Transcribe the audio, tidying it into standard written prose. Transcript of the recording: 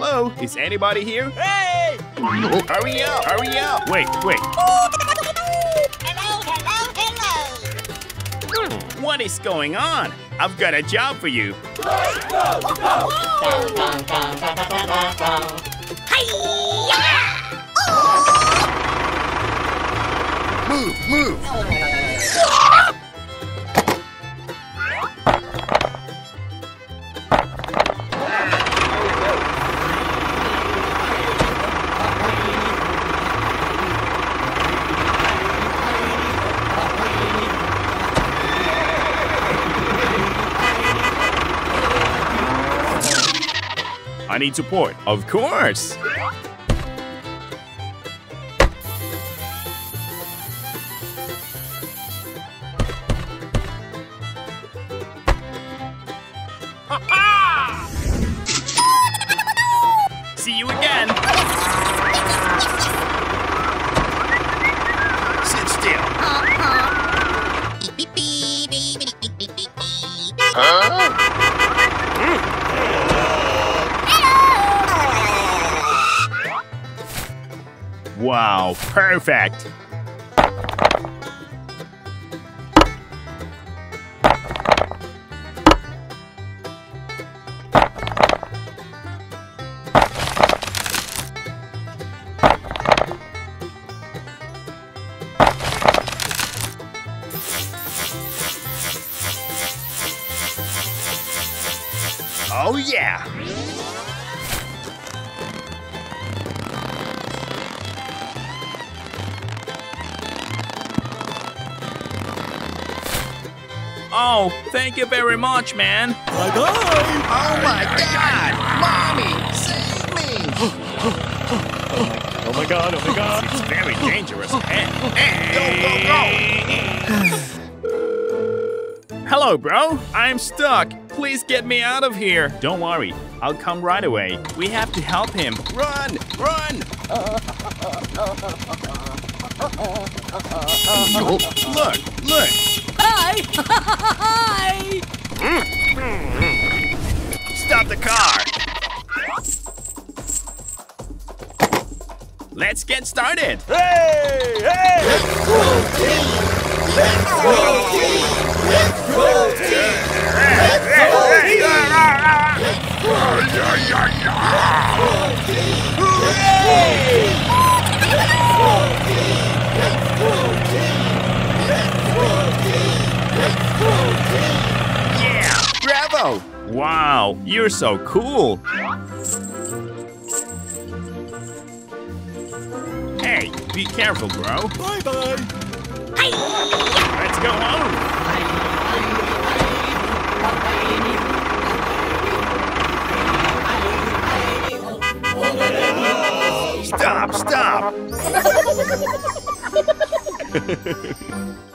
Hello? Is anybody here? Hey! Oh, hurry up! Hurry up! Wait. Hello, hello, hello! What is going on? I've got a job for you. Go! Move! I need support, of course! Wow, perfect! Oh yeah! Oh, thank you very much, man. Bye-bye. Oh my God! Mommy, save me! Oh my God! Oh my God! It's very dangerous. Go! Hello, bro. I'm stuck. Please get me out of here. Don't worry, I'll come right away. We have to help him. Run! Oh, look! Hi! Stop the car! Let's get started! Hey! Let's roll team! Let's roll team! Let's roll team! Let's roll team! Let's roll team! Let's roll team! Let's roll team! Yeah! Bravo! Wow, you're so cool! Hey, be careful, bro! Bye-bye! Hi-ya! Let's go home! Stop!